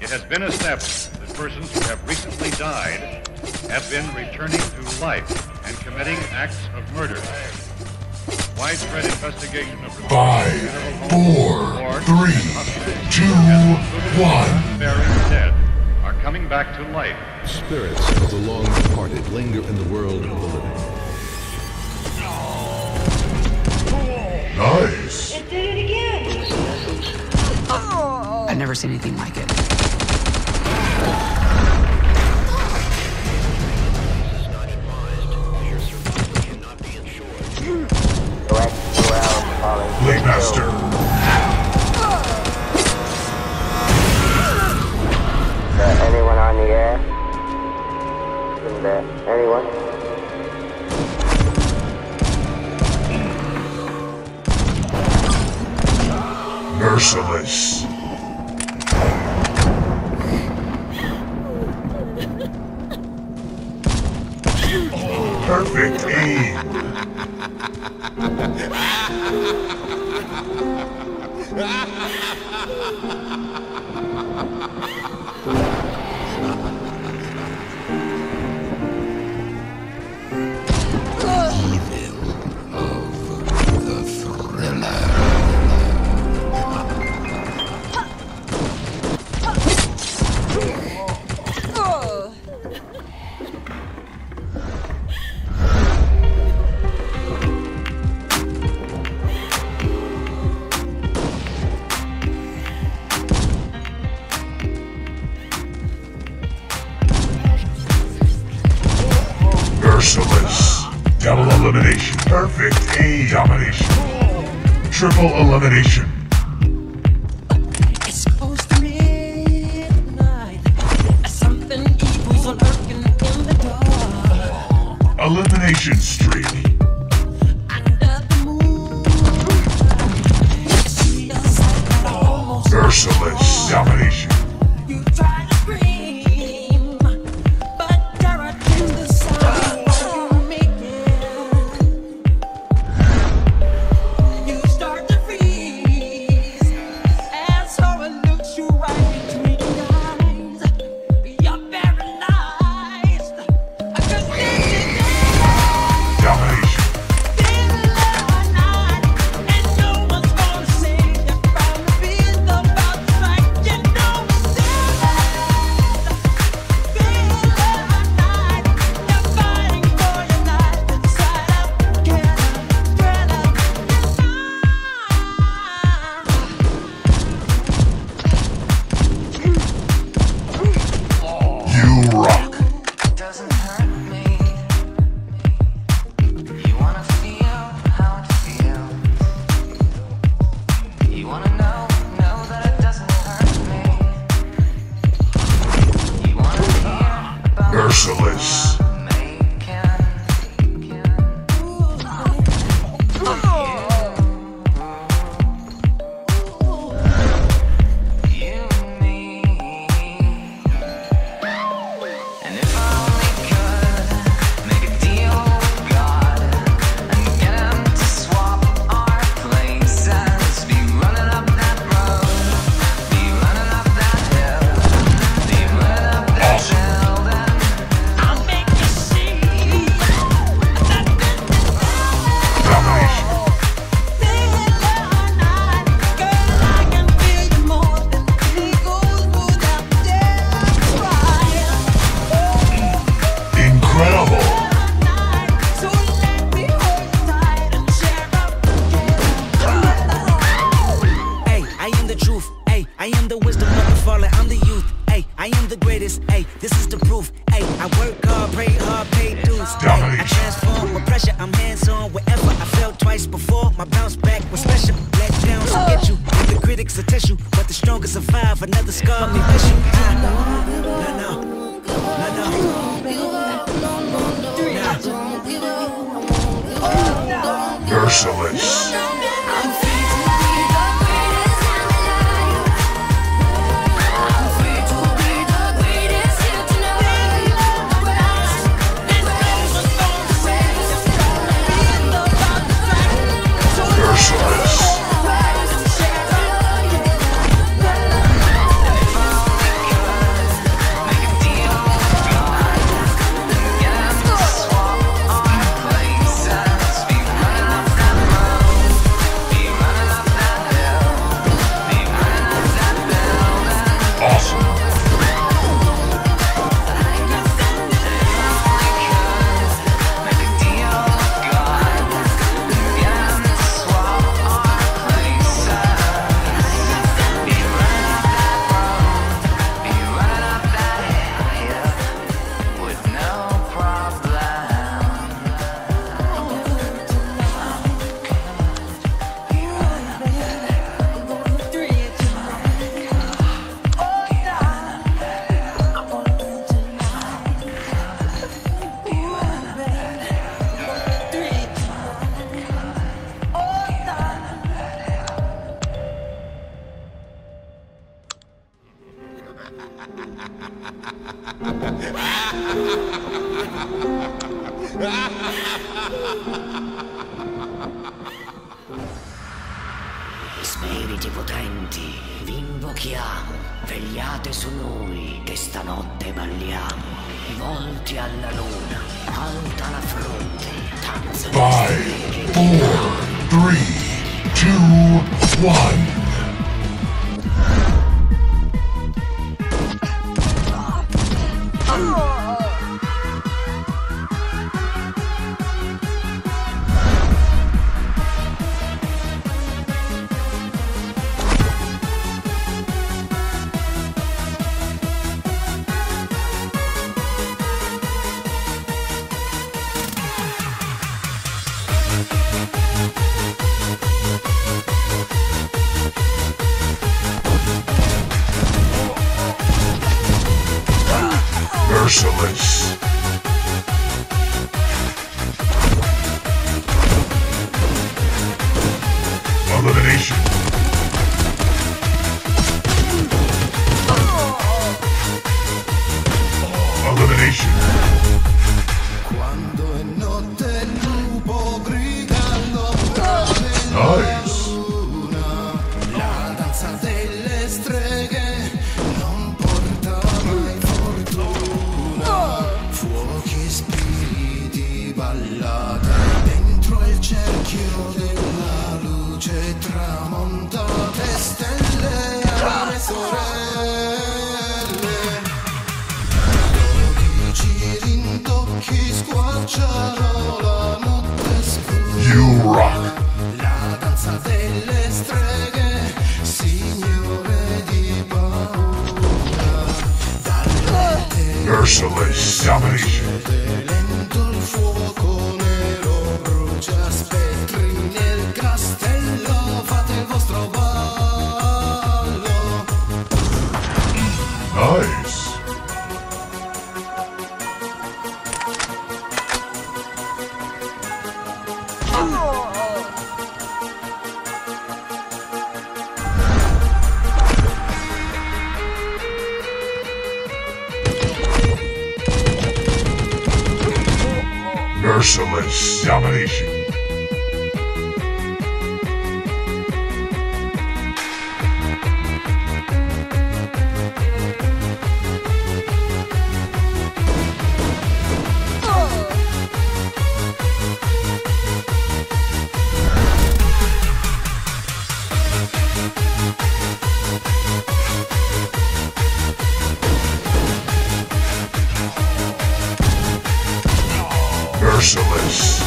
It has been established that persons who have recently died have been returning to life and committing acts of murder. Widespread investigation of 5, 4, 3, 2, 1. Buried dead are coming back to life. Spirits of the long departed linger in the world of the living. Nice. It did it again. Oh. I've never seen anything like it. Master. Is there anyone on the air? Is there anyone? Merciless. Perfect aim. Double elimination. Perfect A domination. Triple elimination. It's close to midnight. Something evil's lurking in the dark. Elimination streak. Under the moon. Merciless domination. twice before. My bounce back was special. Let downs will get you. The critics will test you, but the strongest survive. Another scar may miss you. No. Merciless. Spiriti potenti, vi invochiamo, vegliate su noi che stanotte balliamo. Volti alla luna, alta la fronte, tanza. 5, 4, 3, 2, 1. Merciless. Elimination. Elimination. Nice. You rock. La danza delle streghe, signore di paura. Dalle merciless domination. Lento il fuoco nero brucia spettri nel castello. Fate il vostro ballo. Nice. Merciless domination. Merciless.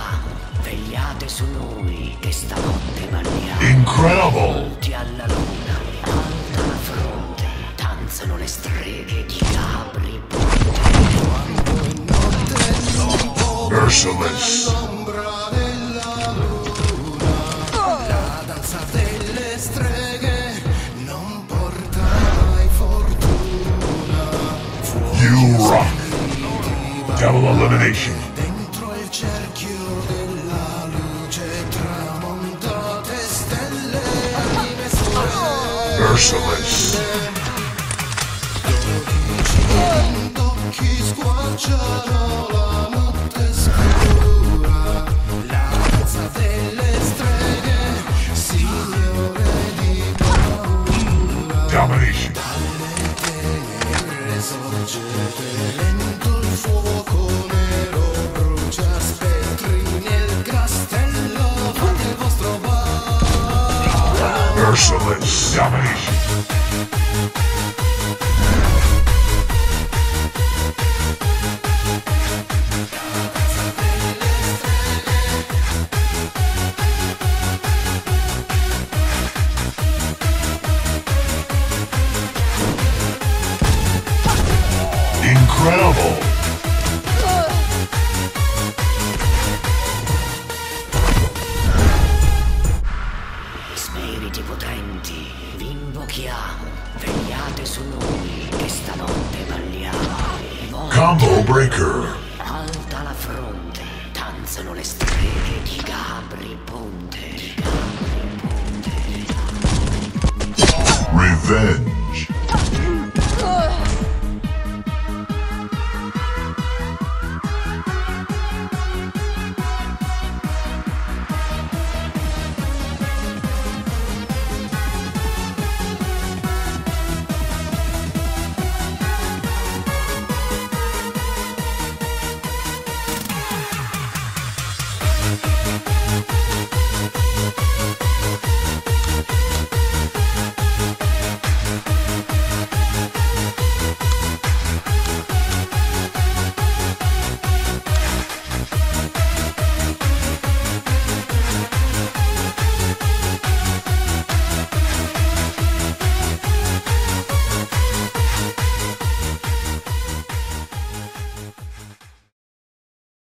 verità, vegliate su noi che stanotte balliamo. Incredible! Ti alla luna, alta la fronte, danzano le streghe di capri ponte. Quando in notte non voglio dall'ombra della luna, la danza delle streghe non porta mai fortuna. You rock! Double elimination. Dentro il cerchio della luce tramontate stelle di mesure. Merciless. Occhi squarciano la notte scura. La danza delle streghe, signore di paura. Domination. Dalle terre sorge lento il fuoco. Merciless domination. Incredible. Combo breaker. Alta la fronte, danzano le streghe di Capri Ponte. Revenge.